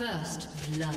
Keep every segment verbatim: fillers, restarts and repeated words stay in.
First blood.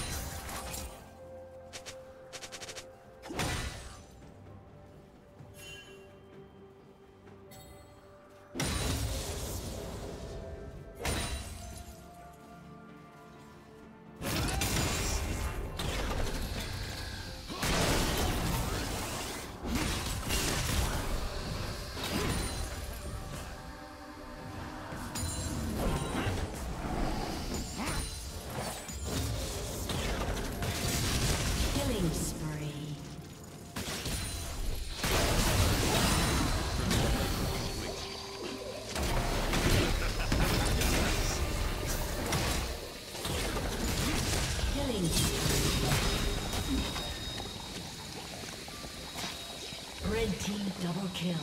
Double kill.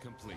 complete.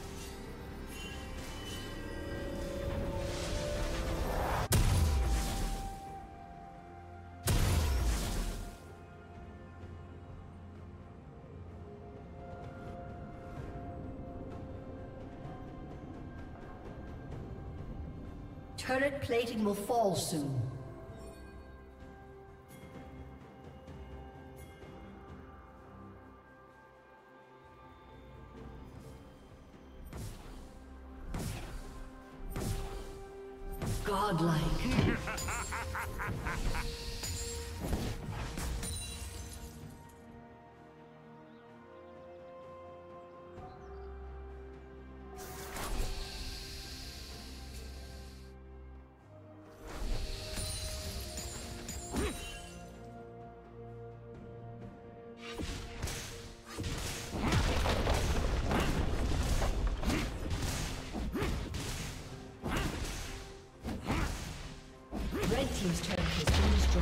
Turret plating will fall soon. Godlike. Team's turret has been destroyed.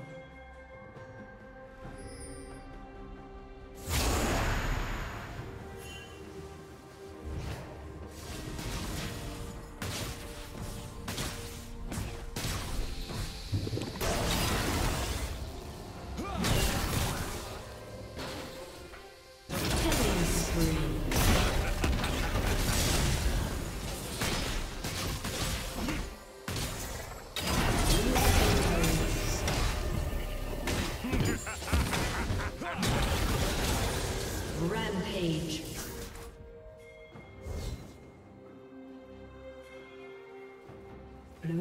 Rampage. Blue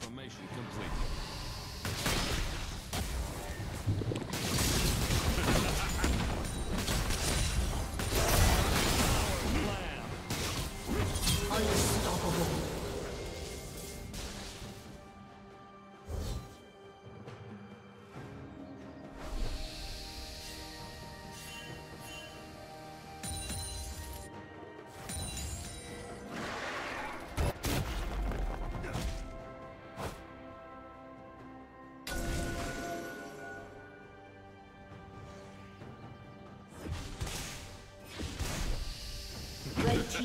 Transformation complete. The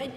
Red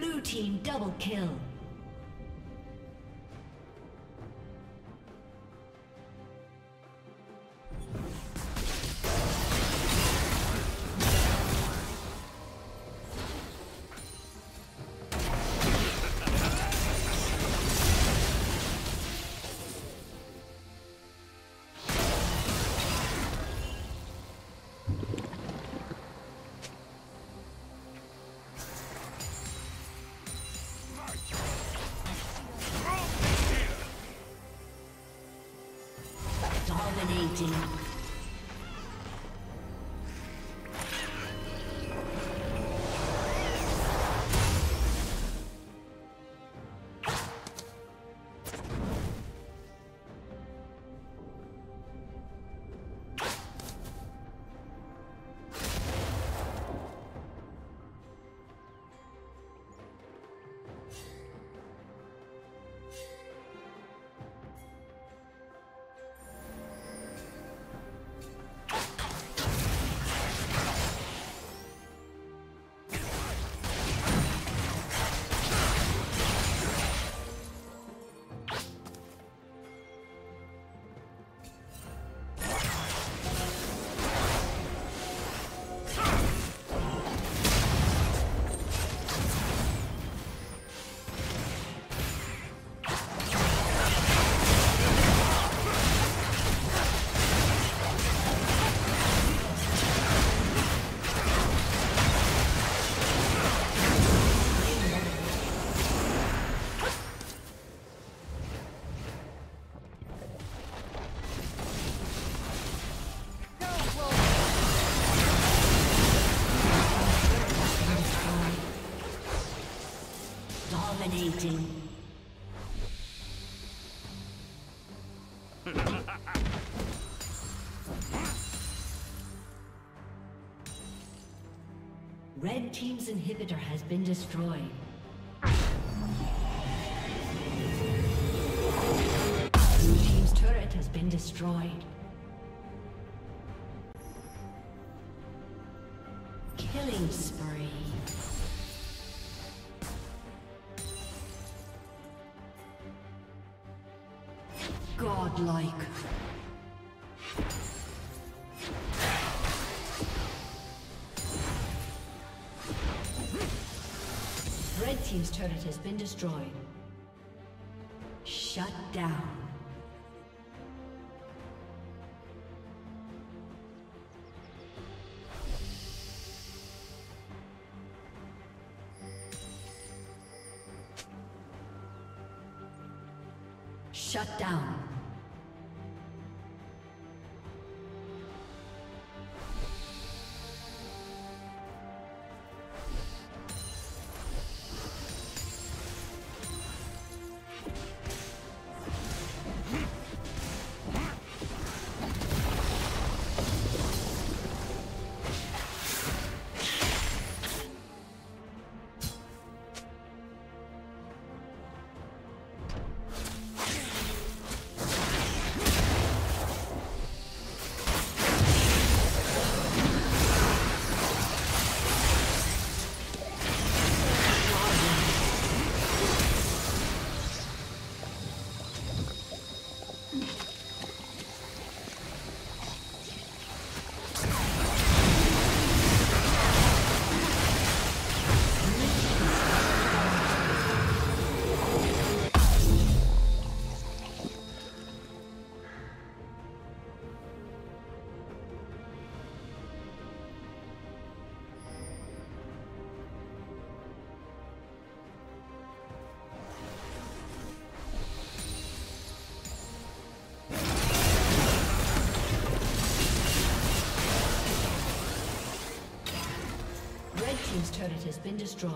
Blue team double kill. Dominating. Dominating. Red team's inhibitor has been destroyed. Blue team's turret has been destroyed. Killing spree. Godlike. Red team's turret has been destroyed. Shut down. Shut down. Team's turret has been destroyed.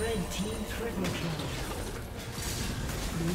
Red team triple kill. Blue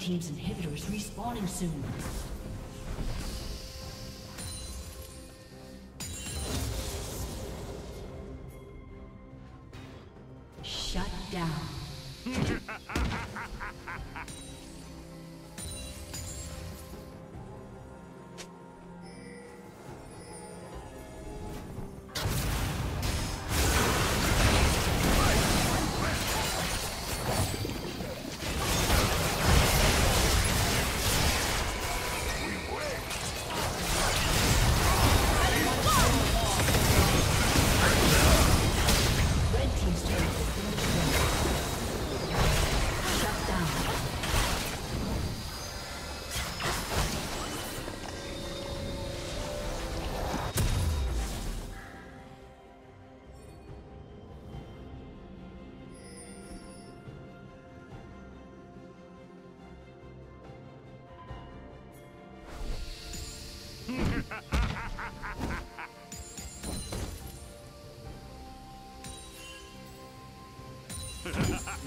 Team's inhibitor is respawning soon.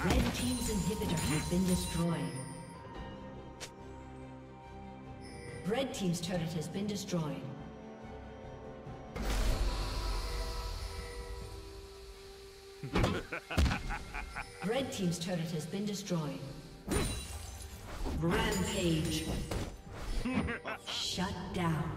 Red team's inhibitor has been destroyed. Red team's turret has been destroyed. Red team's turret has been destroyed. Rampage. Shut down.